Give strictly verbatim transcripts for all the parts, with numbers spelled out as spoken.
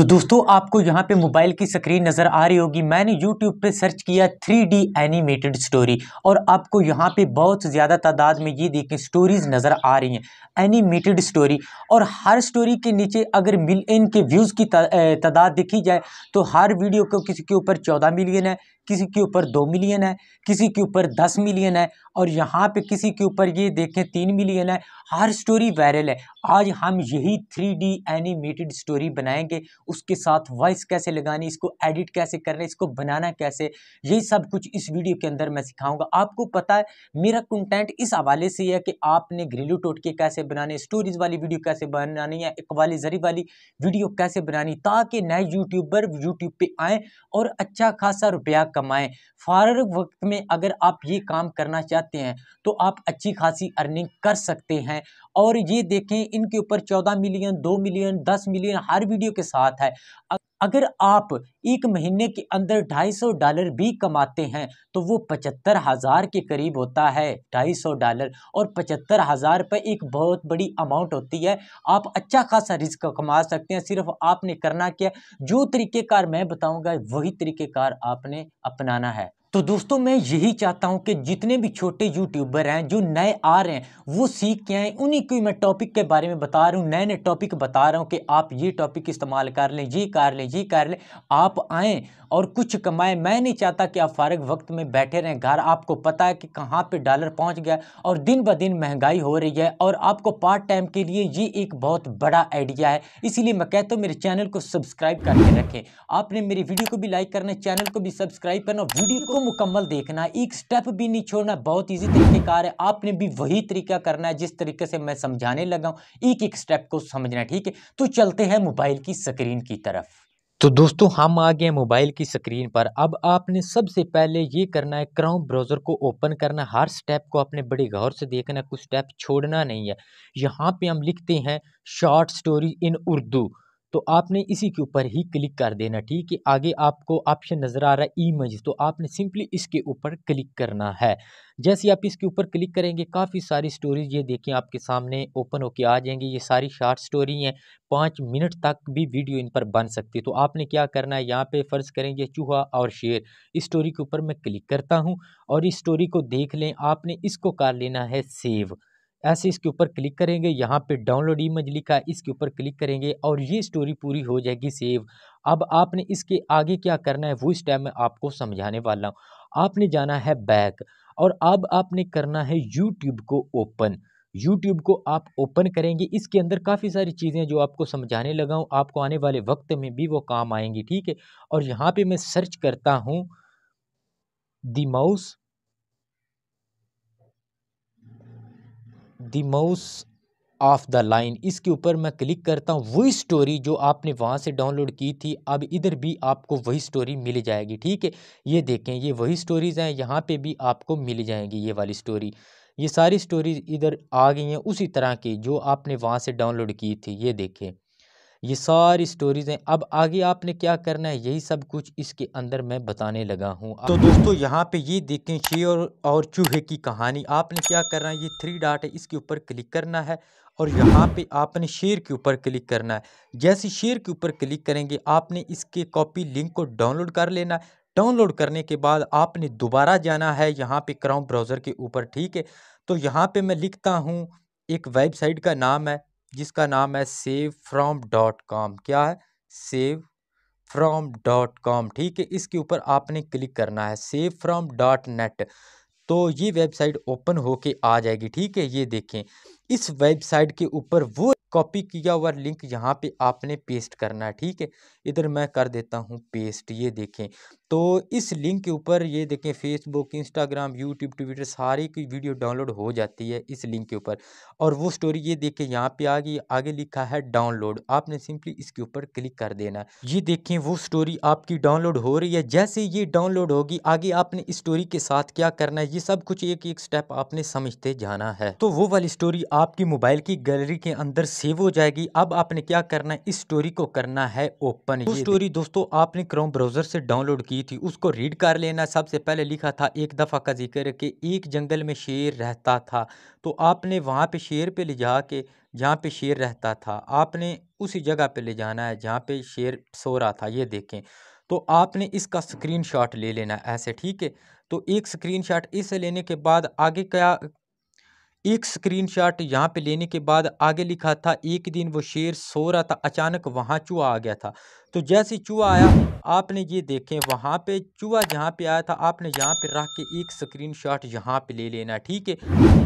तो दोस्तों आपको यहाँ पे मोबाइल की स्क्रीन नज़र आ रही होगी। मैंने यूट्यूब पे सर्च किया थ्री डी एनिमेटेड स्टोरी और आपको यहाँ पे बहुत ज़्यादा तादाद में ये देखें स्टोरीज़ नज़र आ रही हैं, एनिमेटेड स्टोरी। और हर स्टोरी के नीचे अगर मिलियन के व्यूज़ की तादाद देखी जाए तो हर वीडियो को किसी के ऊपर चौदह मिलियन है, किसी के ऊपर दो मिलियन है, किसी के ऊपर दस मिलियन है और यहाँ पे किसी के ऊपर ये देखें तीन मिलियन है। हर स्टोरी वायरल है। आज हम यही थ्री डी एनिमेटेड स्टोरी बनाएंगे, उसके साथ वॉइस कैसे लगानी, इसको एडिट कैसे करना, इसको बनाना कैसे, यही सब कुछ इस वीडियो के अंदर मैं सिखाऊंगा। आपको पता है मेरा कंटेंट इस हवाले से है कि आपने घरेलू टोटके कैसे बनाने, स्टोरीज वाली वीडियो कैसे बनानी है, इकबाली जरी वाली वीडियो कैसे बनानी, ताकि नए यूट्यूबर यूट्यूब पे आएँ और अच्छा खासा रुपया कमाएं। फारग वक्त में अगर आप ये काम करना चाहते हैं तो आप अच्छी खासी अर्निंग कर सकते हैं। और ये देखें इनके ऊपर चौदह मिलियन, दो मिलियन, दस मिलियन हर वीडियो के साथ है। अगर आप एक महीने के अंदर ढाई सौ डॉलर भी कमाते हैं तो वो पचहत्तर हज़ार के करीब होता है। ढाई सौ डॉलर और पचहत्तर हज़ार पर एक बहुत बड़ी अमाउंट होती है। आप अच्छा खासा रिस्क कमा सकते हैं। सिर्फ आपने करना क्या, जो तरीक़ेकार मैं बताऊंगा वही तरीक़ेकार आपने अपनाना है। तो दोस्तों मैं यही चाहता हूं कि जितने भी छोटे यूट्यूबर हैं जो नए आ रहे हैं वो सीख के आएँ। उन्हीं को मैं टॉपिक के बारे में बता रहा हूं, नए नए टॉपिक बता रहा हूं कि आप ये टॉपिक इस्तेमाल कर लें, ये कर लें, ये कर लें। आप आएँ और कुछ कमाएं। मैं नहीं चाहता कि आप फारग वक्त में बैठे रहें घर। आपको पता है कि कहाँ पर डॉलर पहुँच गया और दिन ब दिन महंगाई हो रही है और आपको पार्ट टाइम के लिए ये एक बहुत बड़ा आइडिया है। इसीलिए मैं कहता हूँ मेरे चैनल को सब्सक्राइब करके रखें। आपने मेरी वीडियो को भी लाइक करना, चैनल को भी सब्सक्राइब करना, वीडियो को मुकम्मल देखना, एक स्टेप भी नहीं छोड़ना। बहुत इजी तरीकेकार है। आपने भी वही तरीका करना है जिस तरीके से मैं समझाने लगा हूं। एक एक स्टेप को समझना, ठीक है। तो चलते हैं मोबाइल की स्क्रीन की तरफ। तो दोस्तों हम आ गए मोबाइल की स्क्रीन पर। अब आपने सबसे पहले ये करना है, क्रोम ब्राउज़र को ओपन करना। हर स्टेप को आपने बड़े गौर से देखना, कुछ स्टेप छोड़ना नहीं है। यहाँ पे हम लिखते हैं शॉर्ट स्टोरी इन उर्दू, तो आपने इसी के ऊपर ही क्लिक कर देना, ठीक है। आगे आपको ऑप्शन नज़र आ रहा है इमेज, तो आपने सिंपली इसके ऊपर क्लिक करना है। जैसे आप इसके ऊपर क्लिक करेंगे काफ़ी सारी स्टोरीज ये देखें आपके सामने ओपन होके आ जाएंगी। ये सारी शॉर्ट स्टोरी हैं, पाँच मिनट तक भी वीडियो इन पर बन सकती है। तो आपने क्या करना है, यहाँ पे फ़र्ज़ करेंगे चूहा और शेर, इस स्टोरी के ऊपर मैं क्लिक करता हूँ और इस स्टोरी को देख लें। आपने इसको कर लेना है सेव, ऐसे इसके ऊपर क्लिक करेंगे। यहाँ पे डाउनलोड इमेज लिखा है, इसके ऊपर क्लिक करेंगे और ये स्टोरी पूरी हो जाएगी सेव। अब आपने इसके आगे क्या करना है वो इस टाइम में आपको समझाने वाला हूँ। आपने जाना है बैक और अब आपने करना है यूट्यूब को ओपन। यूट्यूब को आप ओपन करेंगे, इसके अंदर काफ़ी सारी चीज़ें जो आपको समझाने लगा हूँ आपको आने वाले वक्त में भी वो काम आएंगी, ठीक है। और यहाँ पर मैं सर्च करता हूँ the mouse the mouse of the line, इसके ऊपर मैं क्लिक करता हूँ। वही स्टोरी जो आपने वहाँ से डाउनलोड की थी अब इधर भी आपको वही स्टोरी मिल जाएगी, ठीक है। ये देखें ये वही स्टोरीज़ हैं, यहाँ पे भी आपको मिल जाएंगी ये वाली स्टोरी। ये सारी स्टोरीज इधर आ गई हैं उसी तरह की जो आपने वहाँ से डाउनलोड की थी। ये देखें ये सारी स्टोरीज हैं। अब आगे आपने क्या करना है यही सब कुछ इसके अंदर मैं बताने लगा हूँ। तो दोस्तों यहाँ पे ये देखें शेर और चूहे की कहानी। आपने क्या करना है, ये थ्री डॉट है इसके ऊपर क्लिक करना है और यहाँ पे आपने शेर के ऊपर क्लिक करना है। जैसे शेर के ऊपर क्लिक करेंगे आपने इसके कॉपी लिंक को डाउनलोड कर लेना है। डाउनलोड करने के बाद आपने दोबारा जाना है यहाँ पे क्रोम ब्राउज़र के ऊपर, ठीक है। तो यहाँ पर मैं लिखता हूँ एक वेबसाइट का नाम है जिसका नाम है सेव फ्राम डॉट कॉम। क्या है, सेव फ्राम डॉट कॉम, ठीक है। इसके ऊपर आपने क्लिक करना है सेव फ्राम डॉट नेट, तो ये वेबसाइट ओपन होके आ जाएगी, ठीक है। ये देखें इस वेबसाइट के ऊपर वो कॉपी किया हुआ लिंक यहाँ पे आपने पेस्ट करना है, ठीक है। इधर मैं कर देता हूँ पेस्ट। ये देखें तो इस लिंक के ऊपर ये देखें फेसबुक, इंस्टाग्राम, यूट्यूब, ट्विटर सारी की वीडियो डाउनलोड हो जाती है इस लिंक के ऊपर। और वो स्टोरी ये देखें यहाँ पे आ गई, आगे लिखा है डाउनलोड, आपने सिंपली इसके ऊपर क्लिक कर देना। ये देखें वो स्टोरी आपकी डाउनलोड हो रही है। जैसे ये डाउनलोड होगी आगे आपने इस स्टोरी के साथ क्या करना है ये सब कुछ एक एक स्टेप आपने समझते जाना है। तो वो वाली स्टोरी आपकी मोबाइल की गैलरी के अंदर सेव हो जाएगी। अब आपने क्या करना है इस स्टोरी को करना है ओपन। ये स्टोरी दोस्तों आपने क्रोम ब्राउज़र से डाउनलोड की थी, उसको रीड कर लेना। सबसे पहले लिखा था एक दफ़ा का जिक्र कि एक जंगल में शेर रहता था, तो आपने वहाँ पे शेर पे ले जाके जहाँ पे शेर रहता था, आपने उसी जगह पे ले जाना है जहाँ पे शेर सो रहा था। ये देखें, तो आपने इसका स्क्रीनशॉट ले लेना है ऐसे, ठीक है। तो एक स्क्रीनशॉट इसे लेने के बाद आगे क्या, एक स्क्रीनशॉट यहाँ पे लेने के बाद आगे लिखा था एक दिन वो शेर सो रहा था, अचानक वहाँ चूहा आ गया था। तो जैसे चूहा आया, आपने ये देखें वहाँ पे चूहा जहाँ पे आया था, आपने यहाँ पे रख के एक स्क्रीनशॉट यहाँ पे ले लेना, ठीक है।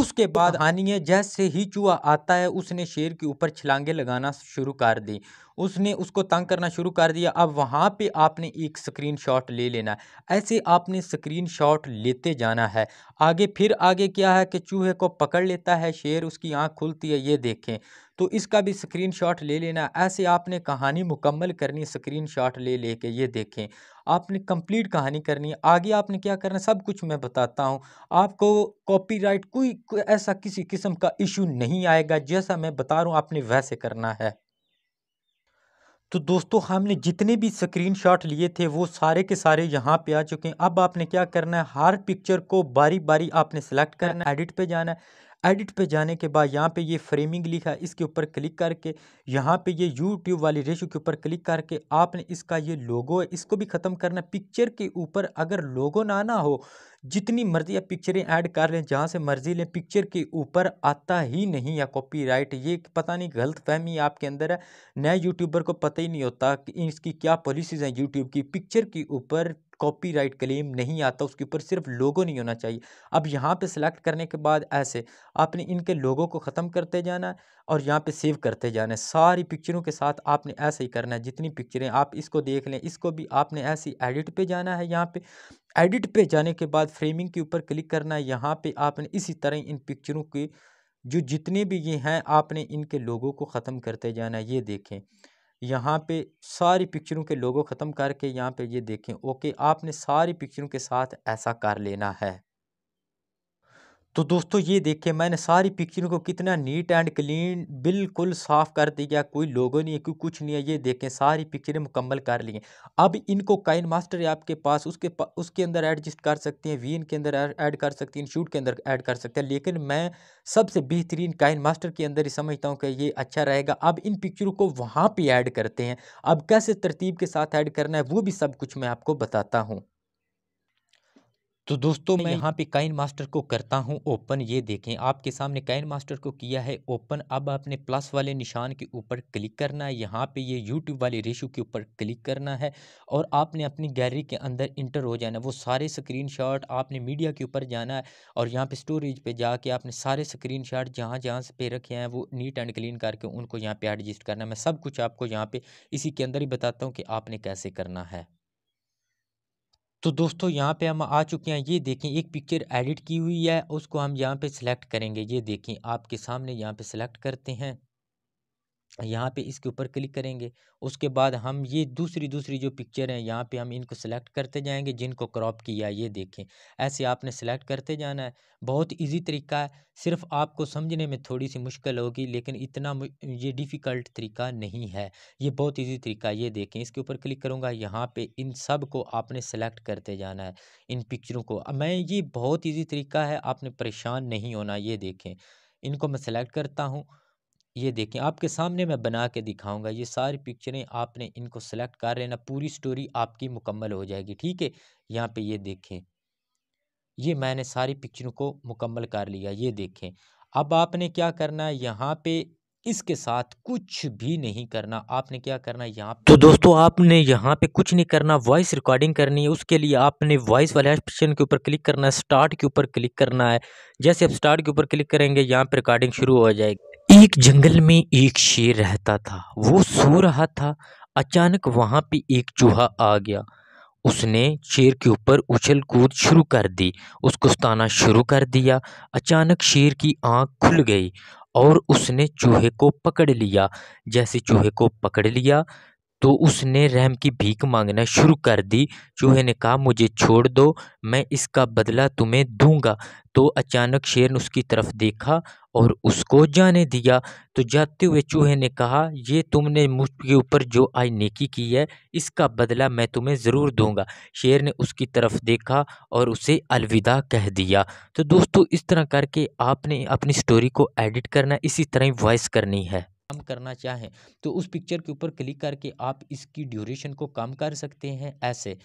उसके बाद आनी है, जैसे ही चूहा आता है उसने शेर के ऊपर छलांगे लगाना शुरू कर दी, उसने उसको तंग करना शुरू कर दिया। अब वहाँ पे आपने एक स्क्रीनशॉट ले लेना, ऐसे आपने स्क्रीनशॉट लेते जाना है आगे। फिर आगे क्या है कि चूहे को पकड़ लेता है शेर, उसकी आँख खुलती है, ये देखें। तो इसका भी स्क्रीनशॉट ले लेना, ऐसे आपने कहानी मुकम्मल करनी स्क्रीनशॉट ले ले के, ये देखें आपने कंप्लीट कहानी करनी है। आगे आपने क्या करना सब कुछ मैं बताता हूँ आपको। कॉपीराइट कोई, कोई ऐसा किसी किस्म का इशू नहीं आएगा, जैसा मैं बता रहा हूँ आपने वैसे करना है। तो दोस्तों हमने जितने भी स्क्रीनशॉट लिए थे वो सारे के सारे यहाँ पे आ चुके हैं। अब आपने क्या करना है, हर पिक्चर को बारी बारी आपने सेलेक्ट करना है, एडिट पे जाना है। एडिट पे जाने के बाद यहाँ पे ये फ्रेमिंग लिखा है, इसके ऊपर क्लिक करके यहाँ पे ये यूट्यूब वाली रेशो के ऊपर क्लिक करके आपने इसका ये लोगो है, इसको भी ख़त्म करना है। पिक्चर के ऊपर अगर लोगो ना ना हो, जितनी मर्जी आप पिक्चरें ऐड कर लें, जहाँ से मर्जी लें, पिक्चर के ऊपर आता ही नहीं है कॉपीराइट। ये पता नहीं गलतफहमी आपके अंदर है, नए यूट्यूबर को पता ही नहीं होता कि इसकी क्या पॉलिसीज़ हैं यूट्यूब की। पिक्चर के ऊपर कॉपीराइट क्लेम नहीं आता, उसके ऊपर सिर्फ लोगो नहीं होना चाहिए। अब यहाँ पे सिलेक्ट करने के बाद ऐसे आपने इनके लोगों को ख़त्म करते जाना है और यहाँ पे सेव करते जाना है। सारी पिक्चरों के साथ आपने ऐसे ही करना है, जितनी पिक्चरें आप इसको देख लें, इसको भी आपने ऐसे ही एडिट पे जाना है। यहाँ पे एडिट पे जाने के बाद फ्रेमिंग के ऊपर क्लिक करना है, यहाँ पे आपने इसी तरह इन पिक्चरों के जो जितने भी ये हैं आपने इनके लोगों को ख़त्म करते जाना है। ये देखें यहाँ पे सारी पिक्चरों के लोगो ख़त्म करके यहाँ पे ये देखें, ओके। आपने सारी पिक्चरों के साथ ऐसा कर लेना है। तो दोस्तों ये देखें मैंने सारी पिक्चरों को कितना नीट एंड क्लीन बिल्कुल साफ़ कर दिया, कोई लोगो नहीं है, कोई कुछ नहीं है। ये देखें सारी पिक्चरें मुकम्मल कर ली हैं। अब इनको काइन मास्टर है आपके पास, उसके पा, उसके अंदर एडजस्ट कर सकते हैं, वीन के अंदर ऐड कर सकते हैं, शूट के अंदर ऐड कर सकते हैं, लेकिन मैं सबसे बेहतरीन काइन मास्टर के अंदर ही समझता हूँ कि ये अच्छा रहेगा। अब इन पिक्चरों को वहाँ पर ऐड करते हैं, अब कैसे तरतीब के साथ ऐड करना है वो भी सब कुछ मैं आपको बताता हूँ। तो दोस्तों मैं यहाँ पे काइन मास्टर को करता हूँ ओपन, ये देखें आपके सामने काइन मास्टर को किया है ओपन। अब आपने प्लस वाले निशान के ऊपर क्लिक करना है, यहाँ पे ये यूट्यूब वाले रेशो के ऊपर क्लिक करना है और आपने अपनी गैलरी के अंदर इंटर हो जाना है। वो सारे स्क्रीनशॉट आपने मीडिया के ऊपर जाना है और यहाँ पे स्टोरेज पे जाके आपने सारे स्क्रीनशॉट जहाँ जहाँ पे रखे हैं वो नीट एंड क्लीन करके उनको यहाँ पर एडजस्ट करना है। मैं सब कुछ आपको यहाँ पर इसी के अंदर ही बताता हूँ कि आपने कैसे करना है। तो दोस्तों यहाँ पे हम आ चुके हैं, ये देखें एक पिक्चर एडिट की हुई है, उसको हम यहाँ पे सिलेक्ट करेंगे। ये देखें आपके सामने यहाँ पे सिलेक्ट करते हैं, यहाँ पे इसके ऊपर क्लिक करेंगे। उसके बाद हम ये दूसरी दूसरी जो पिक्चर हैं यहाँ पे हम इनको सिलेक्ट करते जाएंगे जिनको क्रॉप किया है। ये देखें ऐसे आपने सिलेक्ट करते जाना है, बहुत इजी तरीका है, सिर्फ आपको समझने में थोड़ी सी मुश्किल होगी, लेकिन इतना ये डिफ़िकल्ट तरीका नहीं है, ये बहुत इजी तरीका है। ये देखें इसके ऊपर क्लिक करूँगा, यहाँ पर इन सब को आपने सेलेक्ट करते जाना है इन पिक्चरों को। मैं ये बहुत ईजी तरीका है, आपने परेशान नहीं होना। ये देखें इनको मैं सेलेक्ट करता हूँ, ये देखें आपके सामने मैं बना के दिखाऊंगा। ये सारी पिक्चरें आपने इनको सेलेक्ट कर लेना, पूरी स्टोरी आपकी मुकम्मल हो जाएगी, ठीक है। यहाँ पे ये देखें ये मैंने सारी पिक्चरों को मुकम्मल कर लिया। ये देखें अब आपने क्या करना है, यहाँ पे इसके साथ कुछ भी नहीं करना, आपने क्या करना है यहाँ। तो दोस्तों आपने यहाँ पे कुछ नहीं करना, वॉइस रिकॉर्डिंग करनी है। उसके लिए आपने वॉइस वाले ऑप्शन के ऊपर क्लिक करना है, स्टार्ट के ऊपर क्लिक करना है। जैसे आप स्टार्ट के ऊपर क्लिक करेंगे यहाँ पर रिकॉर्डिंग शुरू हो जाएगी। एक जंगल में एक शेर रहता था, वो सो रहा था, अचानक वहाँ पे एक चूहा आ गया, उसने शेर के ऊपर उछल कूद शुरू कर दी, उसको सताना शुरू कर दिया। अचानक शेर की आँख खुल गई और उसने चूहे को पकड़ लिया। जैसे चूहे को पकड़ लिया तो उसने रहम की भीख मांगना शुरू कर दी। चूहे ने कहा मुझे छोड़ दो, मैं इसका बदला तुम्हें दूंगा। तो अचानक शेर ने उसकी तरफ देखा और उसको जाने दिया। तो जाते हुए चूहे ने कहा, ये तुमने मुझ के ऊपर जो आज नेकी की है इसका बदला मैं तुम्हें ज़रूर दूंगा। शेर ने उसकी तरफ देखा और उसे अलविदा कह दिया। तो दोस्तों, इस तरह करके आपने अपनी स्टोरी को एडिट करना, इसी तरह ही वॉइस करनी है। कम करना चाहें तो उस पिक्चर के ऊपर क्लिक करके आप इसकी ड्यूरेशन को कम कर सकते हैं ऐसे,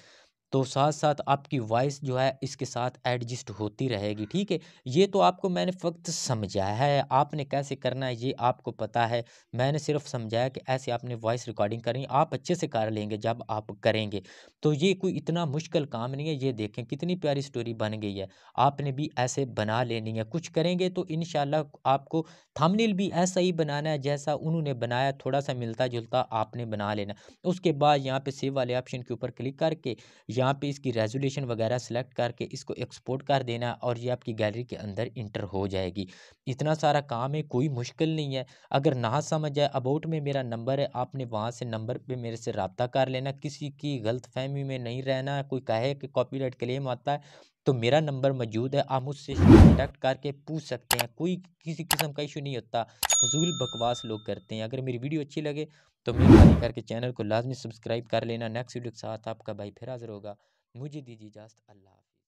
तो साथ साथ आपकी वॉइस जो है इसके साथ एडजस्ट होती रहेगी। ठीक है, ये तो आपको मैंने फ़क्त समझाया है, आपने कैसे करना है ये आपको पता है। मैंने सिर्फ समझाया कि ऐसे आपने वॉइस रिकॉर्डिंग करनी, आप अच्छे से कर लेंगे जब आप करेंगे। तो ये कोई इतना मुश्किल काम नहीं है। ये देखें कितनी प्यारी स्टोरी बन गई है, आपने भी ऐसे बना लेनी है। कुछ करेंगे तो इंशाल्लाह आपको थंबनेल भी ऐसा ही बनाना है जैसा उन्होंने बनाया, थोड़ा सा मिलता जुलता आपने बना लेना। उसके बाद यहाँ पर सेव वाले ऑप्शन के ऊपर क्लिक करके यहाँ पे इसकी रेजोल्यूशन वगैरह सेलेक्ट करके इसको एक्सपोर्ट कर देना और ये आपकी गैलरी के अंदर इंटर हो जाएगी। इतना सारा काम है, कोई मुश्किल नहीं है। अगर ना समझ आए, अबाउट में मेरा नंबर है, आपने वहाँ से नंबर पे मेरे से रब्ता कर लेना। किसी की गलतफहमी में नहीं रहना। कोई कहे कि कॉपीराइट क्लेम आता है तो मेरा नंबर मौजूद है, आप मुझसे कॉन्टैक्ट करके पूछ सकते हैं। कोई किसी किस्म का इशू नहीं होता, फजूल बकवास लोग करते हैं। अगर मेरी वीडियो अच्छी लगे तो मेहरबानी करके चैनल को लाजमी सब्सक्राइब कर लेना। नेक्स्ट वीडियो के साथ आपका भाई फिर हाजिर होगा। मुझे दीजिए इजाज़त, अल्लाह हाफ़िज़।